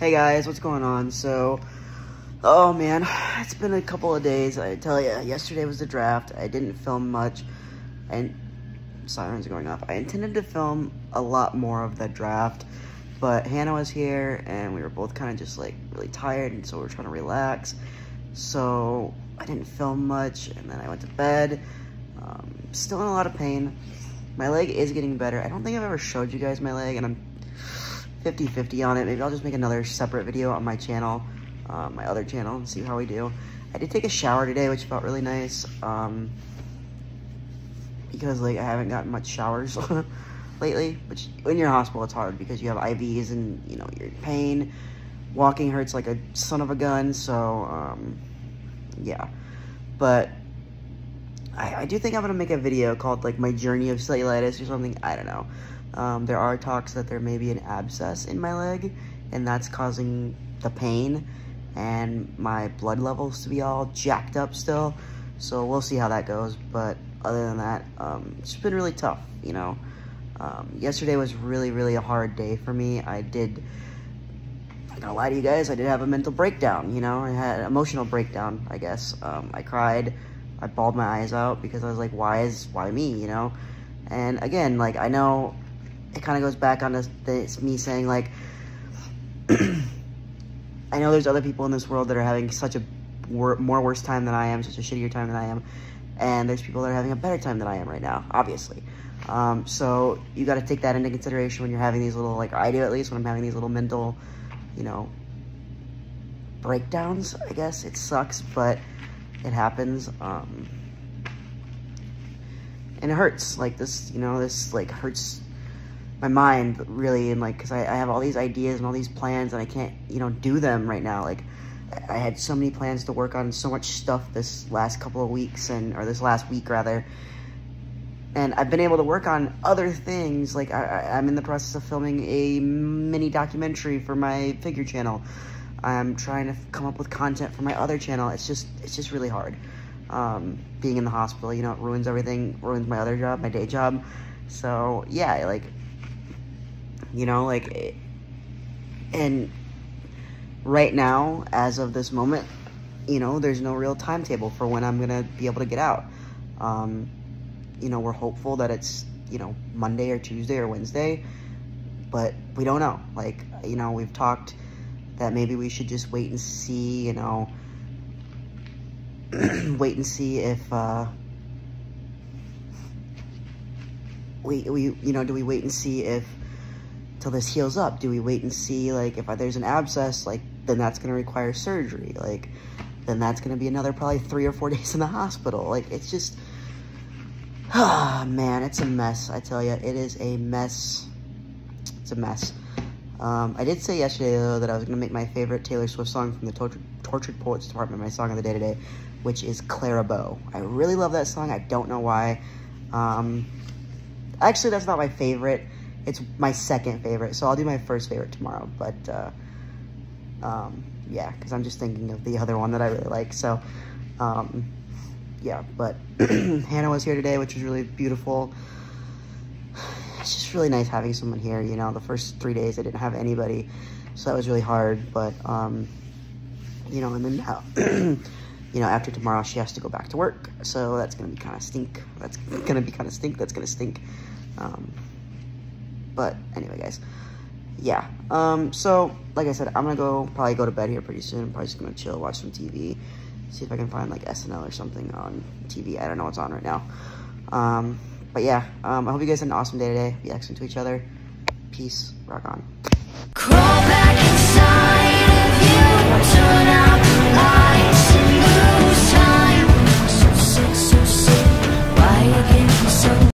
Hey guys, what's going on? So, oh man, it's been a couple of days. I tell you, yesterday was the draft. I didn't film much, and sirens going off. I intended to film a lot more of the draft, but Hannah was here, and we were both kind of just like really tired, and so we were trying to relax. So I didn't film much, and then I went to bed. Still in a lot of pain. My leg is getting better. I don't think I've ever showed you guys my leg, and I'm 50-50 on it. Maybe I'll just make another separate video on my channel, my other channel, and see how we do. I did take a shower today, which felt really nice, because like I haven't gotten much showers lately, which when you're in hospital it's hard because you have IVs and you know you're in pain. Walking hurts like a son of a gun, so yeah. But I do think I'm gonna make a video called like my journey of cellulitis or something, I don't know. There are talks that there may be an abscess in my leg, and that's causing the pain and my blood levels to be all jacked up still. So we'll see how that goes. But other than that, it's been really tough, you know. Yesterday was really a hard day for me. I'm not gonna lie to you guys, I did have a mental breakdown, you know. I had an emotional breakdown, I guess. I cried, I bawled my eyes out because I was like, why me, you know? And again, like, I know it kind of goes back on this me saying like, I know there's other people in this world that are having such a worse time than I am, such a shittier time than I am, and there's people that are having a better time than I am right now, obviously. So you got to take that into consideration when you're having these little, like I do at least, when I'm having these little mental, you know, breakdowns, I guess. It sucks, but it happens. And it hurts, like this, you know, this like hurts my mind really, and like because I have all these ideas and all these plans, and I can't, you know, do them right now. Like I had so many plans to work on, so much stuff this last couple of weeks, and or this last week rather, and I've been able to work on other things. Like I'm in the process of filming a mini documentary for my figure channel. I'm trying to come up with content for my other channel. It's just really hard. Being in the hospital, you know, it ruins everything, ruins my other job, my day job. So yeah, like, you know, like, and right now, as of this moment, you know, there's no real timetable for when I'm gonna be able to get out. You know, we're hopeful that it's, you know, Monday or Tuesday or Wednesday, but we don't know. Like, you know, we've talked that maybe we should just wait and see, you know, wait and see if, you know, do we wait and see if, till this heals up, do we wait and see, like, if there's an abscess, like, then that's going to require surgery, like, then that's going to be another probably 3 or 4 days in the hospital, like, it's just, ah, man, it's a mess, I tell you, it is a mess, it's a mess. I did say yesterday, though, that I was going to make my favorite Taylor Swift song from the Tortured Poets Department, my song of the day today, which is Clara Bow. I really love that song, I don't know why. Actually, that's not my favorite. It's my second favorite, so I'll do my first favorite tomorrow, but, yeah, because I'm just thinking of the other one that I really like, so, yeah, but Hannah was here today, which was really beautiful. It's just really nice having someone here, you know. The first 3 days I didn't have anybody, so that was really hard, but, you know, and then now, you know, after tomorrow she has to go back to work, so that's going to be kind of stink. That's going to stink, but anyway, guys, yeah, so, like I said, I'm gonna probably go to bed here pretty soon. I'm probably just gonna chill, watch some TV, see if I can find, like, SNL or something on TV. I don't know what's on right now, but yeah, I hope you guys had an awesome day today. Be excellent to each other. Peace. Rock on. Crawl back inside of you tonight.